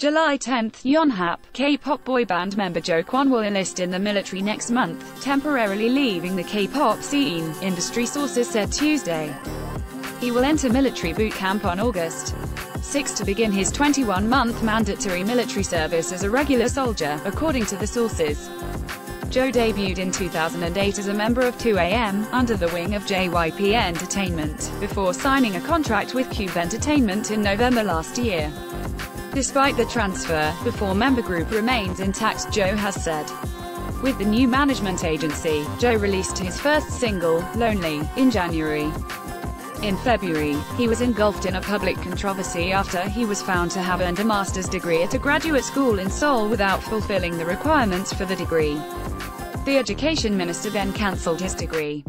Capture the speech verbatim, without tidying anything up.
July tenth, Yonhap, K-pop boy band member Jo Kwon will enlist in the military next month, temporarily leaving the K-pop scene, industry sources said Tuesday. He will enter military boot camp on August sixth to begin his twenty-one month mandatory military service as a regular soldier, according to the sources. Jo debuted in two thousand eight as a member of two A M, under the wing of J Y P Entertainment, before signing a contract with Cube Entertainment in November last year. Despite the transfer, the four-member group remains intact, Jo has said. With the new management agency, Jo released his first single, Lonely, in January. In February, he was engulfed in a public controversy after he was found to have earned a master's degree at a graduate school in Seoul without fulfilling the requirements for the degree. The education minister then cancelled his degree.